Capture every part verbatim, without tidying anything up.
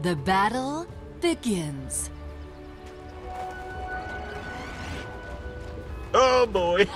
The battle begins. Oh boy.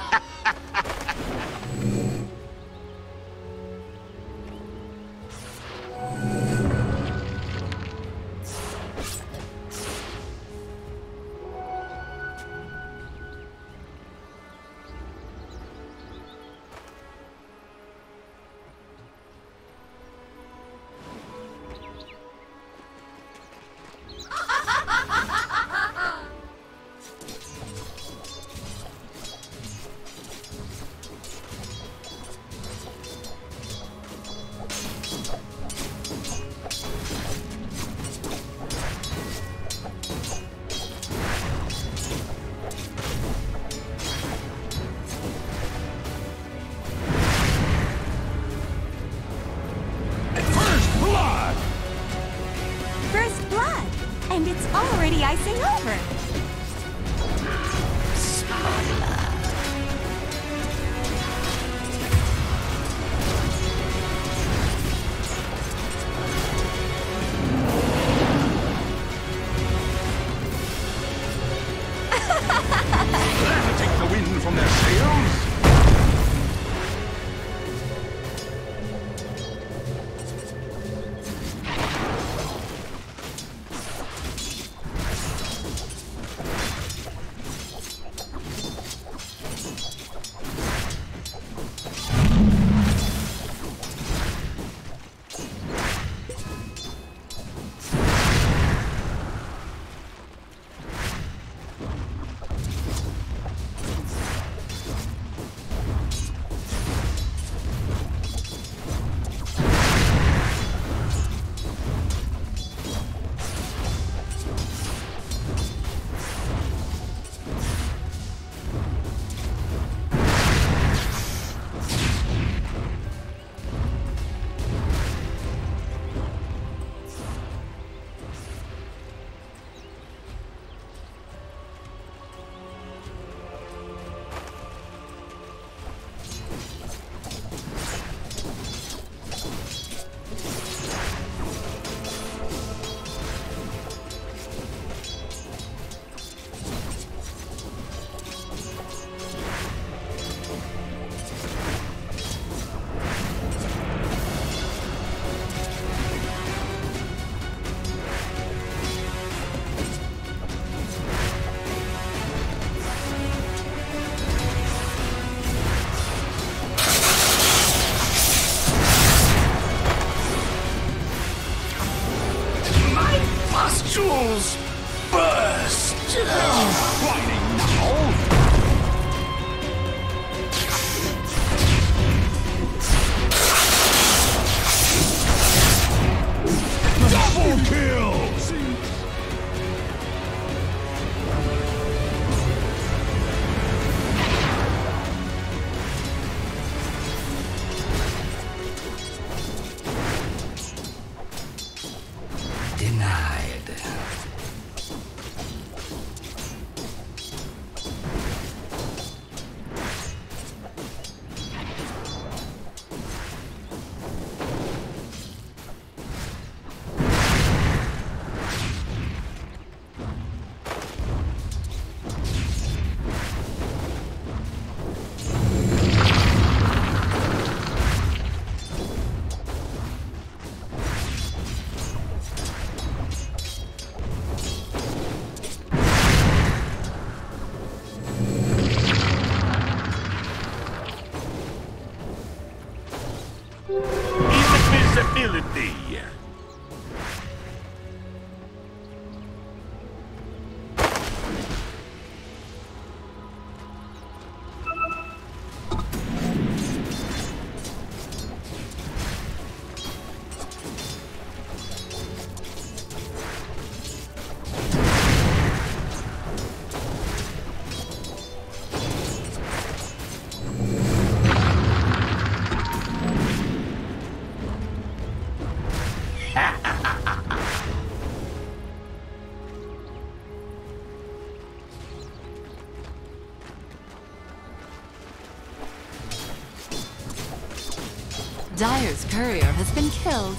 Dire's courier has been killed.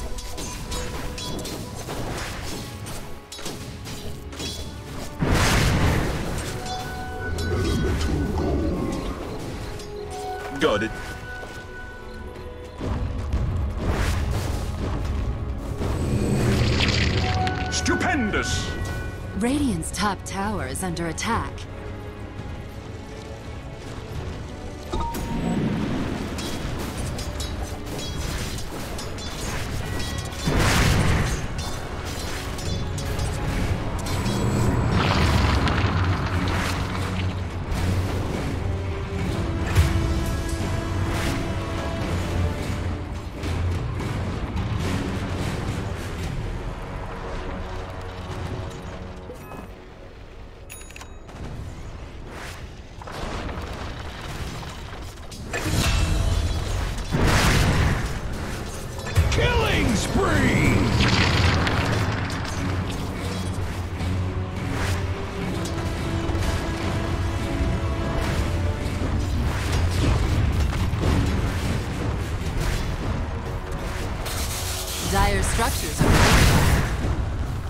goaded. Stupendous! Radiant's top tower is under attack. Dire structures are under attack.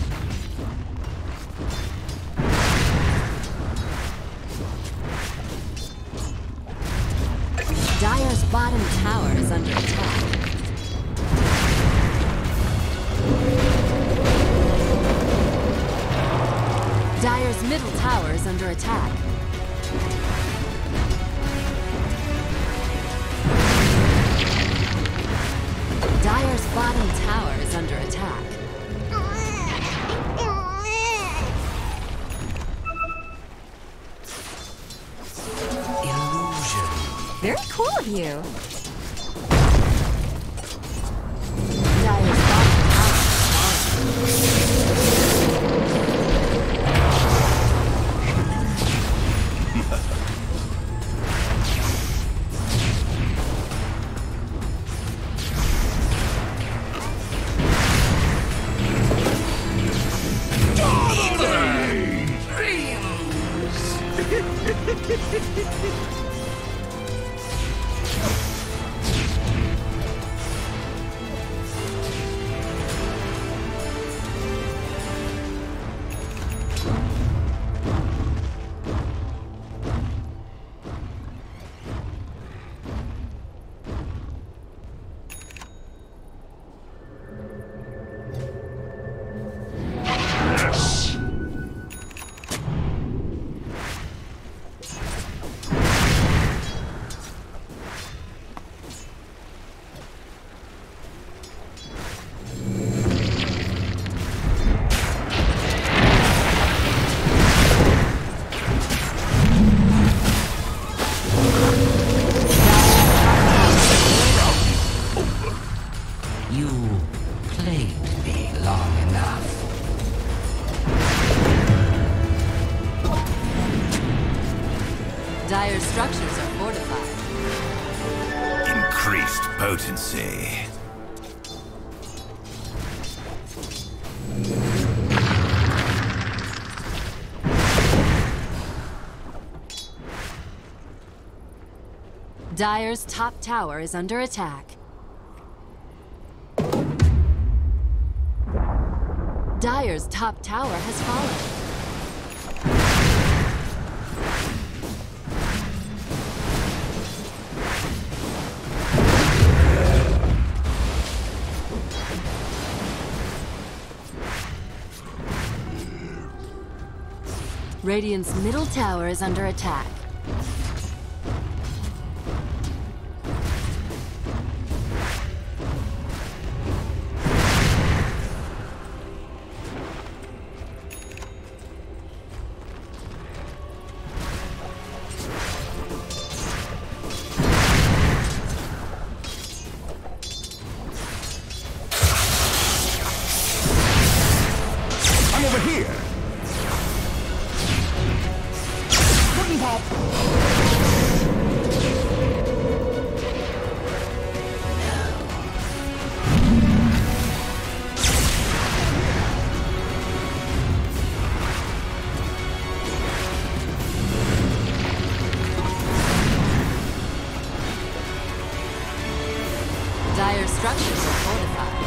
Dire's bottom tower is under attack. Dire's middle tower is under attack. Dire's bottom tower is under attack. Illusion. Very cool of you. Dire's bottom tower is under attack. Structures are fortified. Increased potency. Dire's top tower is under attack. Dire's top tower has fallen. Radiant's middle tower is under attack. Structures are fortified.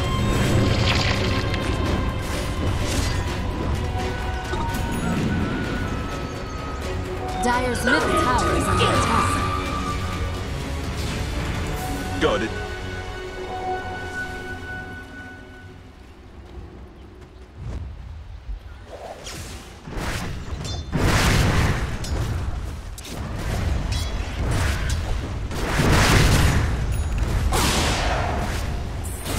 Dire's middle tower is under attack. Got it.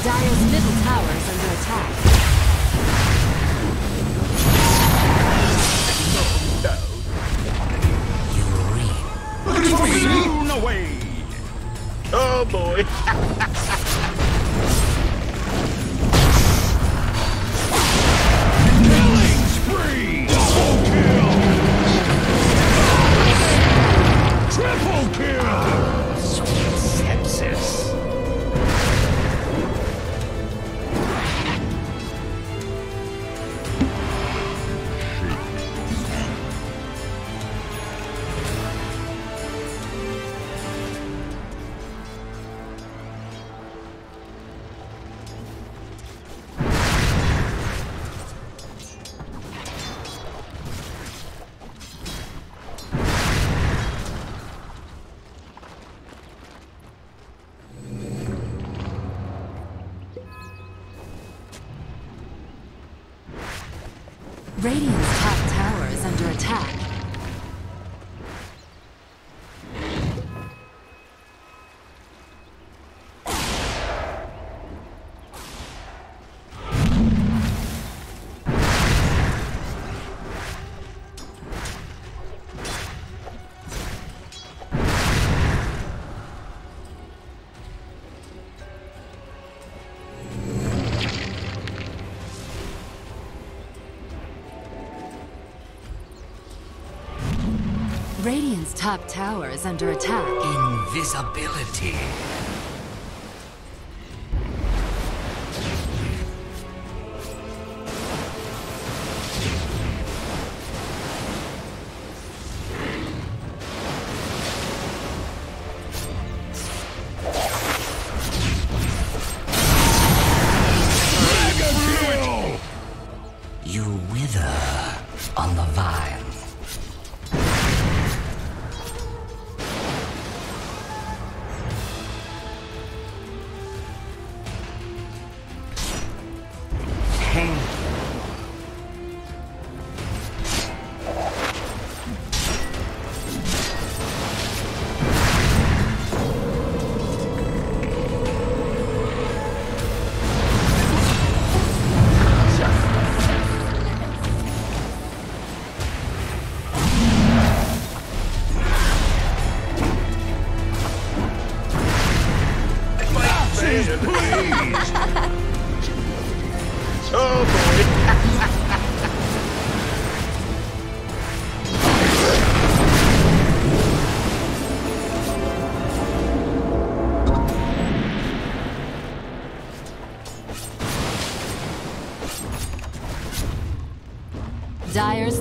Dire's middle tower is under attack. Away. Oh boy. Killing spree. Double kill. Triple kill. Sweet sepsis. Radiant's top tower is under attack. Radiant's top tower is under attack. Invisibility. You wither on the vine. Dire's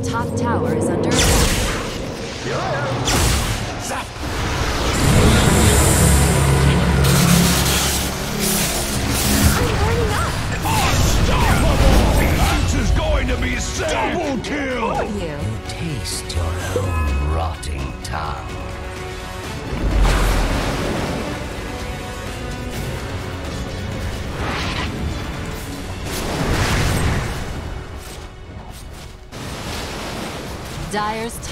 top tower is under attack. I'm burning up! Unstoppable! The axe is going to be saved! Double kill! You. you taste your own rotting tongue. Dire's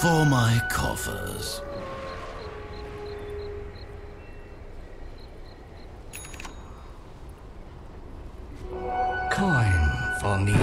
For my coffers. all need.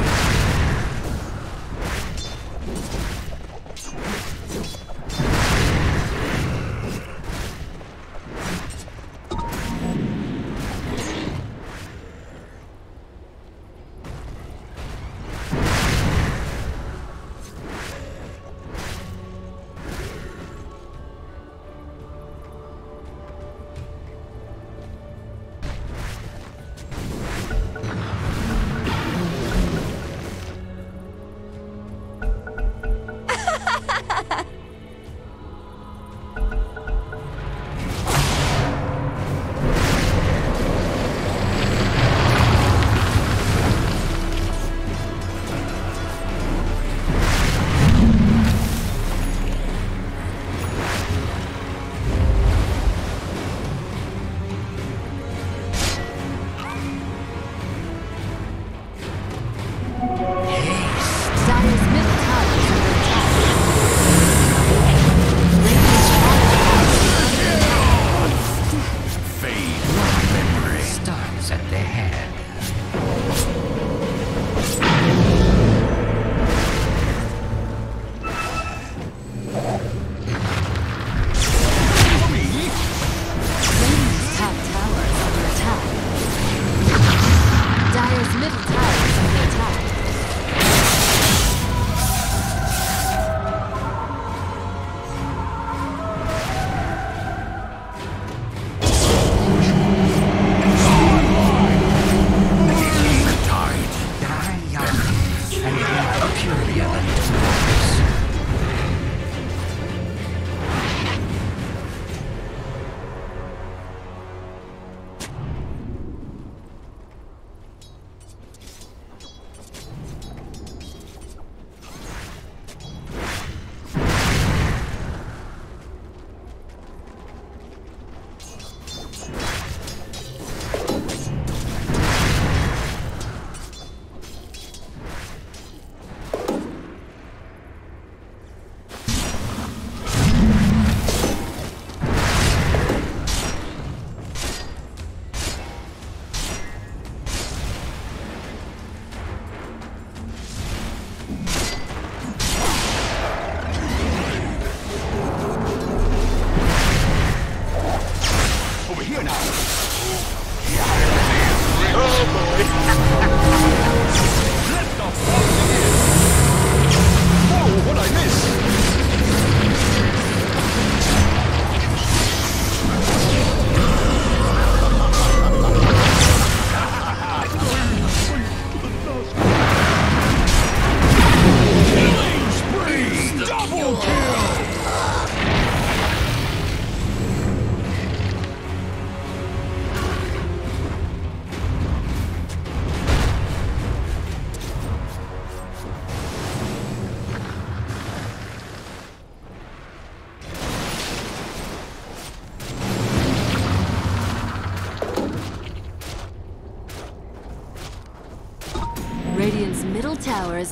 Tower is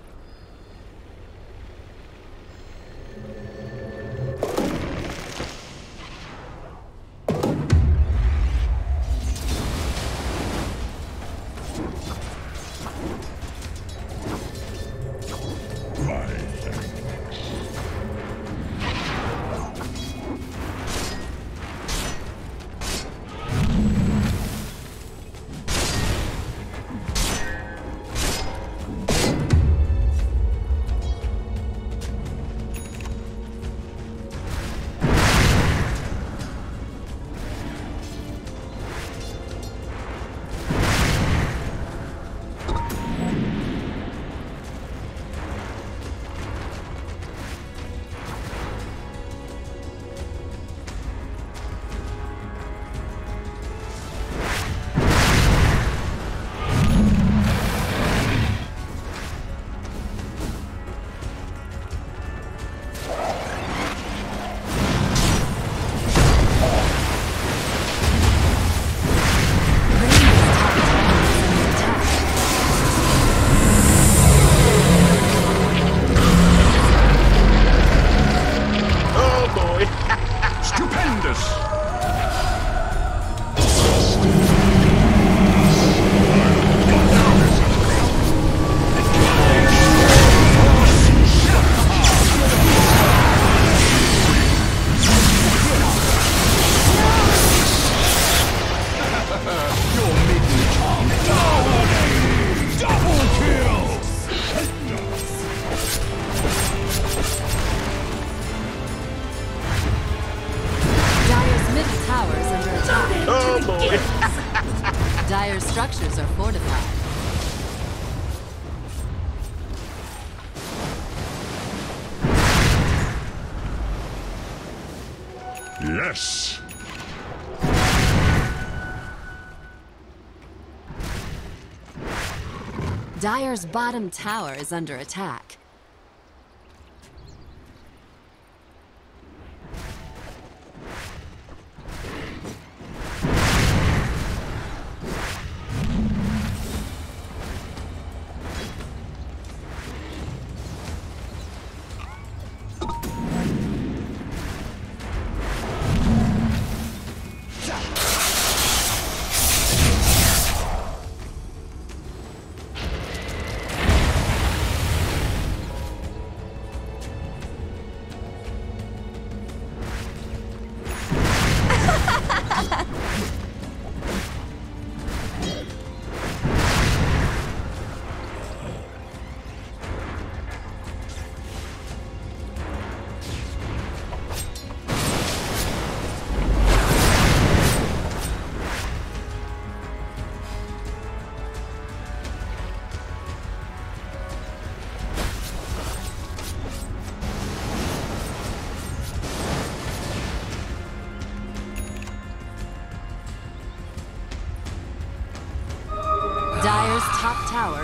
Dire structures are fortified. Yes. Dire's bottom tower is under attack. Dire's top tower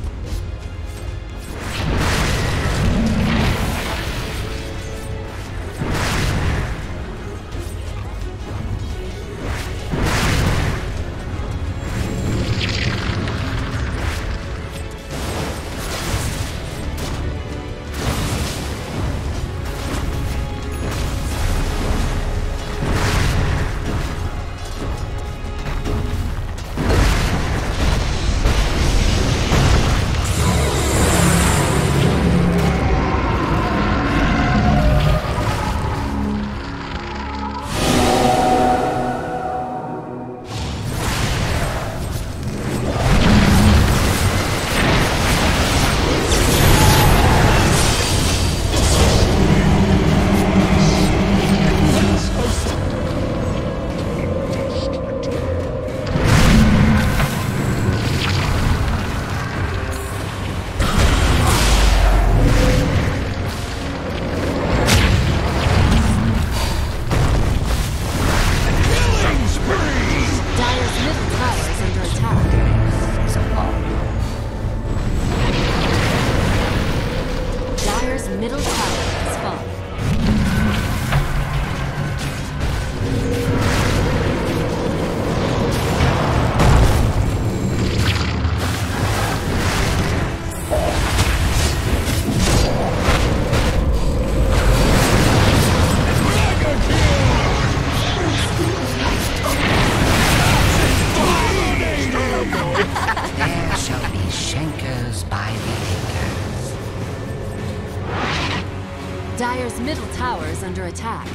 Dire's middle tower is under attack.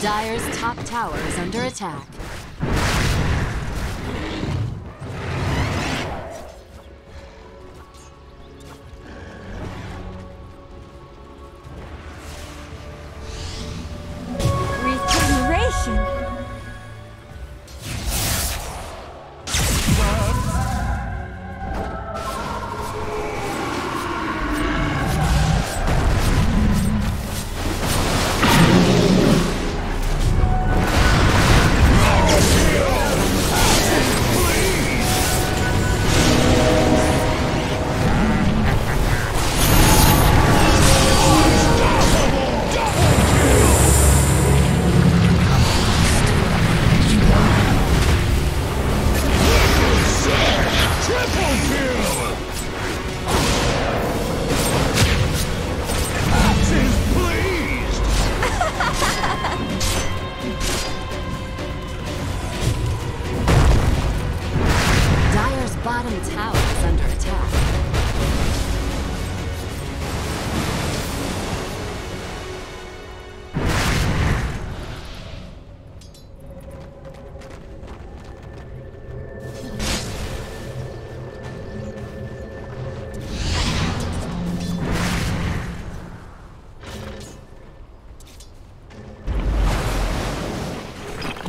Dire's top tower is under attack.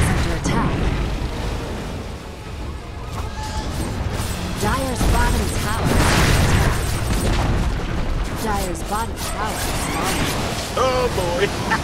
is under attack. Dire's bottom tower is under attack. Dire's bottom tower is falling. Oh boy!